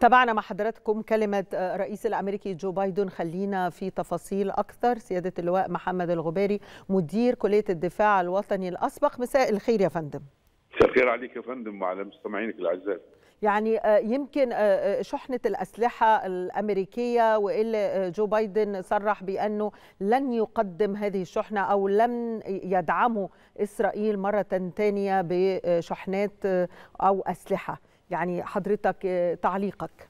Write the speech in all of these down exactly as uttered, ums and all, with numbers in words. تابعنا مع حضراتكم كلمة الرئيس الأمريكي جو بايدن. خلينا في تفاصيل أكثر. سيادة اللواء محمد الغباري مدير كلية الدفاع الوطني الأسبق، مساء الخير يا فندم. مساء الخير عليك يا فندم وعلى مستمعينك الأعزاء. يعني يمكن شحنة الأسلحة الأمريكية، وإلا جو بايدن صرح بأنه لن يقدم هذه الشحنة أو لن يدعموا إسرائيل مرة ثانية بشحنات أو أسلحة، يعني حضرتك تعليقك؟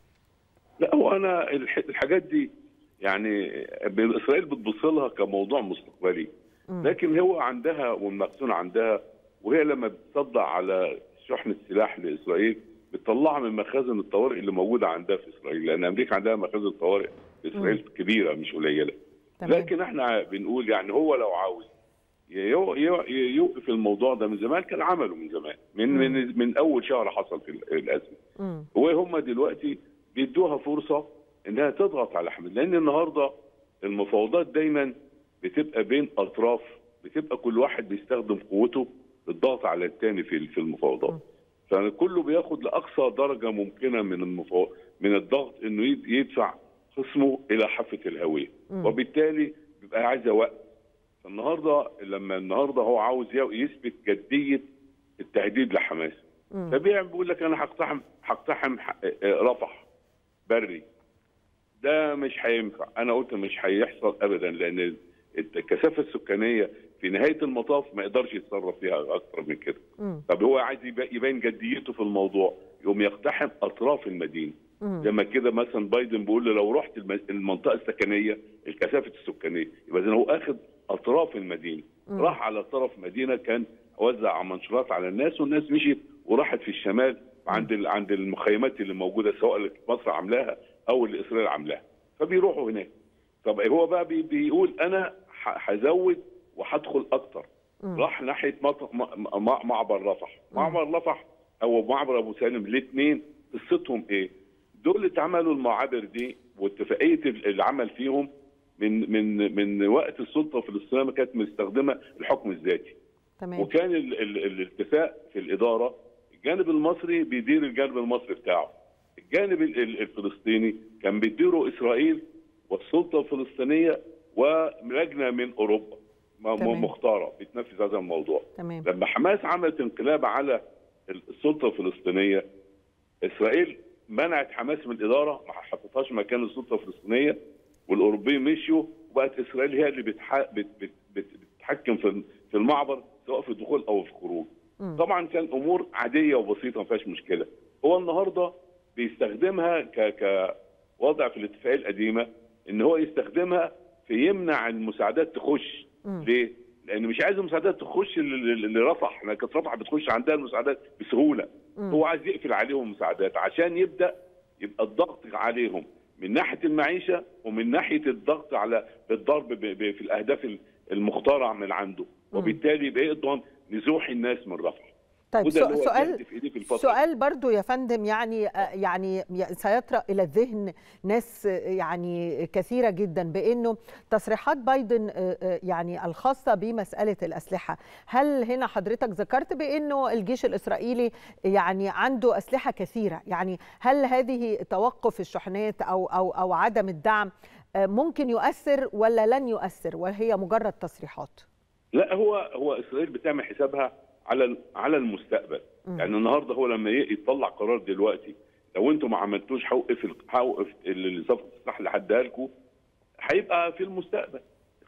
لا، هو أنا الحاجات دي يعني إسرائيل بتبصلها كموضوع مستقبلي، لكن هو عندها والمخزون عندها، وهي لما بتصدع على شحنة سلاح لإسرائيل بتطلعها من مخازن الطوارئ اللي موجوده عندها في اسرائيل، لان امريكا عندها مخازن طوارئ في اسرائيل كبيره مش قليله. لكن احنا بنقول يعني هو لو عاوز يوقف الموضوع ده من زمان كان عمله من زمان، من من من اول شهر حصل في الازمه. وهم دلوقتي بيدوها فرصه انها تضغط على حماس، لان النهارده المفاوضات دايما بتبقى بين اطراف، بتبقى كل واحد بيستخدم قوته للضغط على الثاني في في المفاوضات. م. فكله بياخد لاقصى درجه ممكنه من المفاوض من الضغط انه يدفع خصمه الى حافه الهويه، وبالتالي بيبقى عايزه وقت. النهارده لما النهارده هو عاوز يثبت جديه التهديد لحماس، طبيعي بيقول لك انا هقتحم هقتحم رفح بري. ده مش هينفع، انا قلت مش هيحصل ابدا، لان الكثافه السكانيه في نهايه المطاف ما يقدرش يتصرف فيها اكتر من كده. مم. طب هو عايز يبين جديته في الموضوع، يقوم يقتحم اطراف المدينه. مم. لما كده مثلا بايدن بيقول له لو رحت المنطقه السكنيه الكثافه السكانيه، يبقى اذا هو اخذ اطراف المدينه. مم. راح على طرف مدينه كان وزع منشورات على الناس، والناس مشيت وراحت في الشمال عند عند المخيمات اللي موجوده، سواء اللي مصر عاملاها او اللي اسرائيل عاملاها، فبيروحوا هناك. طب هو بقى بيقول انا هزود وهدخل اكتر. مم. راح ناحيه معبر رفح، معبر رفح او معبر ابو سالم، الاثنين قصتهم ايه؟ دول اللي اتعملوا المعابر دي واتفاقيه العمل فيهم من من من وقت السلطه الفلسطينيه ما كانت مستخدمه الحكم الذاتي. تمام. وكان ال ال الاتفاق في الاداره الجانب المصري بيدير الجانب المصري بتاعه، الجانب الفلسطيني كان بيديره اسرائيل والسلطه الفلسطينيه ولجنه من اوروبا مختاره بتنفذ هذا الموضوع. تمام. لما حماس عملت انقلاب على السلطه الفلسطينيه، اسرائيل منعت حماس من الاداره، ما حطتهاش مكان السلطه الفلسطينيه، والاوروبيين مشوا وبقت اسرائيل هي اللي بتتحكم في المعبر سواء في الدخول او في الخروج. م. طبعا كان امور عاديه وبسيطه ما فيهاش مشكله. هو النهارده بيستخدمها كوضع في الاتفاقيه القديمه ان هو يستخدمها في يمنع المساعدات تخش. مم. ليه؟ لأن مش عايز المساعدات تخش لرفح، لأن كانت رفح بتخش عندها المساعدات بسهولة. مم. هو عايز يقفل عليهم المساعدات عشان يبدأ يبقى الضغط عليهم من ناحية المعيشة ومن ناحية الضغط على بالضرب في الأهداف المخترعة من عنده. مم. وبالتالي بيقضوا نزوح الناس من رفح. طيب سؤال سؤال برضو يا فندم، يعني يعني سيطرأ الى الذهن ناس يعني كثيره جدا بانه تصريحات بايدن يعني الخاصه بمساله الاسلحه، هل هنا حضرتك ذكرت بانه الجيش الاسرائيلي يعني عنده اسلحه كثيره، يعني هل هذه توقف الشحنات او او او عدم الدعم ممكن يؤثر ولا لن يؤثر وهي مجرد تصريحات؟ لا، هو هو اسرائيل بتعمل حسابها على على المستقبل. يعني النهارده هو لما يطلع قرار دلوقتي لو انتم ما عملتوش هوقف هوقف صفقه السلاح اللي حدها لكم، هيبقى في المستقبل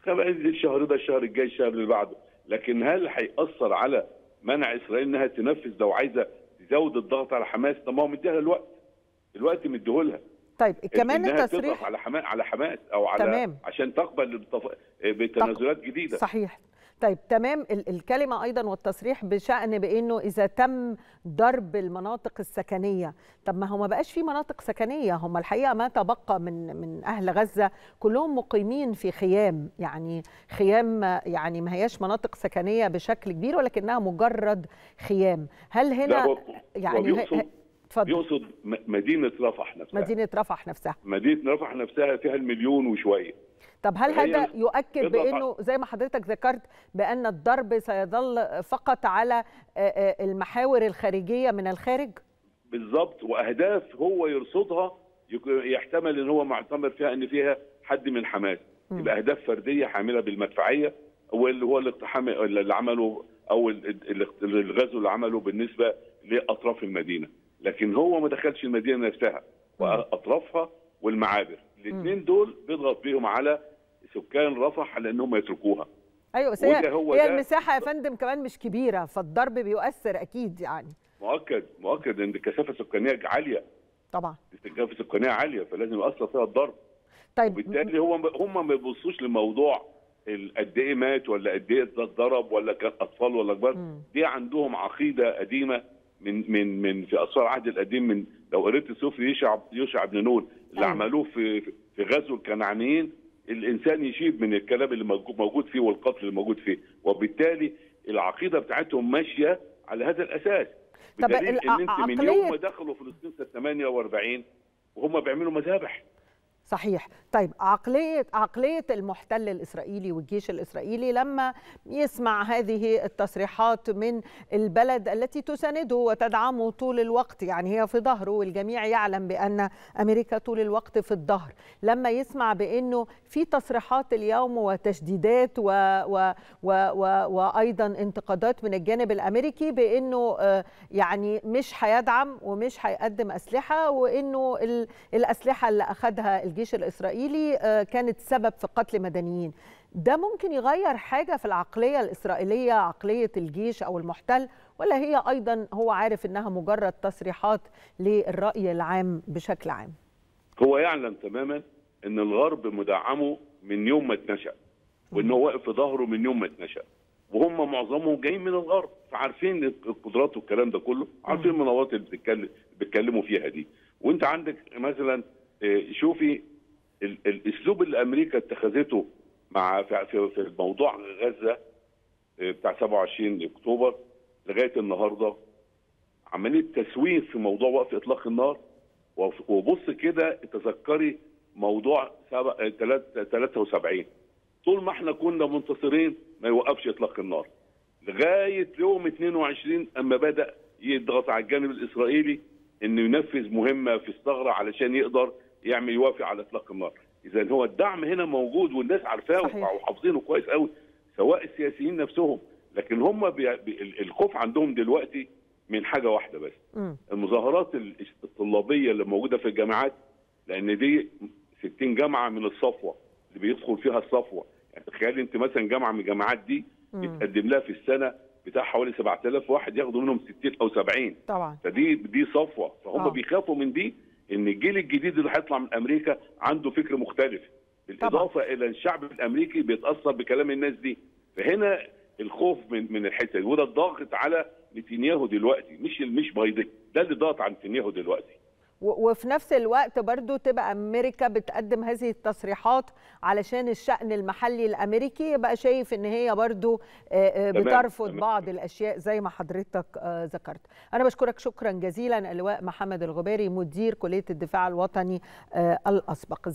الشهر ده، الشهر الجاي، الشهر اللي بعده. لكن هل هيأثر على منع اسرائيل انها تنفذ لو عايزه تزود الضغط على حماس؟ طب ما هو مديها الوقت، الوقت مديهولها. طيب كمان التصريح على حماس على حماس او على تمام. عشان تقبل بتف... بتنازلات جديده. صحيح. طيب تمام. الكلمة أيضا والتصريح بشأن بأنه إذا تم ضرب المناطق السكنية، طب ما هو ما بقاش في مناطق سكنية، هم الحقيقة ما تبقى من من أهل غزة كلهم مقيمين في خيام، يعني خيام يعني ما هياش مناطق سكنية بشكل كبير ولكنها مجرد خيام. هل هنا يعني اتفضل. يقصد مدينة رفح نفسها. مدينة رفح نفسها. مدينة رفح نفسها فيها المليون وشوية. طب هل هذا يؤكد بأنه زي ما حضرتك ذكرت بأن الضرب سيظل فقط على المحاور الخارجية من الخارج؟ بالظبط واهداف هو يرصدها يحتمل ان هو معتمر فيها ان فيها حد من حماس، يبقى اهداف فرديه حامله بالمدفعيه، واللي هو الاقتحام اللي عمله او الغزو اللي عمله بالنسبه لاطراف المدينه، لكن هو ما دخلش المدينه نفسها واطرافها والمعابر، الاثنين دول بيضغط بيهم على سكان رفح على انهم يتركوها. ايوه هي, هي المساحه يا فندم كمان مش كبيره، فالضرب بيؤثر اكيد يعني. مؤكد مؤكد ان الكثافه السكانيه عاليه. طبعا. الكثافه السكانيه عاليه فلازم يؤثر فيها الضرب. طيب وبالتالي هو هم ما بيبصوش لموضوع قد ايه مات ولا قد ايه اتضرب ولا كان اطفال ولا كبار، دي عندهم عقيده قديمه من من من في اسرار العهد القديم، من لو قريت سفر يشع يشع بن نون اللي عملوه في في غزو الكنعانيين، الانسان يشيب من الكلام اللي موجود فيه والقتل اللي موجود فيه، وبالتالي العقيده بتاعتهم ماشيه على هذا الاساس. طب ان انت من يوم ما دخلوا فلسطين سنه ثمانية وأربعين وهم بيعملوا مذابح. صحيح. طيب عقليه عقليه المحتل الاسرائيلي والجيش الاسرائيلي لما يسمع هذه التصريحات من البلد التي تسانده وتدعمه طول الوقت، يعني هي في ظهره والجميع يعلم بان امريكا طول الوقت في الظهر، لما يسمع بانه في تصريحات اليوم وتشديدات و و و و وايضا انتقادات من الجانب الامريكي بانه يعني مش هيدعم ومش هيقدم اسلحه، وانه الاسلحه اللي اخذها الجيش الإسرائيلي كانت سبب في قتل مدنيين، ده ممكن يغير حاجة في العقلية الإسرائيلية، عقلية الجيش أو المحتل، ولا هي أيضا هو عارف أنها مجرد تصريحات للرأي العام بشكل عام؟ هو يعلم تماما أن الغرب مدعمه من يوم ما اتنشأ، وأنه واقف في ظهره من يوم ما اتنشأ، وهم معظمهم جايين من الغرب، فعارفين القدرات والكلام ده كله، عارفين المناطق اللي بيتكلموا فيها دي. وأنت عندك مثلا شوفي الاسلوب اللي امريكا اتخذته مع في موضوع غزه بتاع سبعة وعشرين أكتوبر لغايه النهارده، عمليه تسويف في موضوع وقف اطلاق النار. وبص كده تذكري موضوع ثلاثة وسبعين، طول ما احنا كنا منتصرين ما يوقفش اطلاق النار لغايه يوم اثنين وعشرين اما بدا يضغط على الجانب الاسرائيلي انه ينفذ مهمه في الثغره علشان يقدر يعمل يوافق على اطلاق النار. اذا هو الدعم هنا موجود والناس عارفاه وحافظينه كويس قوي، سواء السياسيين نفسهم، لكن هم بي... بي... الخوف عندهم دلوقتي من حاجه واحده بس، م. المظاهرات الطلابيه اللي موجوده في الجامعات، لان دي ستين جامعه من الصفوه اللي بيدخل فيها الصفوه، يعني تخيلي انت مثلا جامعه من الجامعات دي بيتقدم لها في السنه بتاع حوالي سبعة آلاف واحد، ياخدوا منهم ستين أو سبعين طبعا، فدي دي صفوه، فهم بيخافوا من دي ان الجيل الجديد اللي هيطلع من امريكا عنده فكر مختلف، بالاضافه طبعا الى الشعب الامريكي بيتاثر بكلام الناس دي، فهنا الخوف من من الحته دي، وده الضغط على نتنياهو دلوقتي، مش مش بايدن، ده اللي ضاغط على نتنياهو دلوقتي. وفي نفس الوقت برضو تبقى امريكا بتقدم هذه التصريحات علشان الشأن المحلي الامريكي يبقى شايف ان هي برضو بترفض بعض الاشياء زي ما حضرتك ذكرت. انا بشكرك شكرا جزيلا اللواء محمد الغباري مدير كلية الدفاع الوطني الاسبق.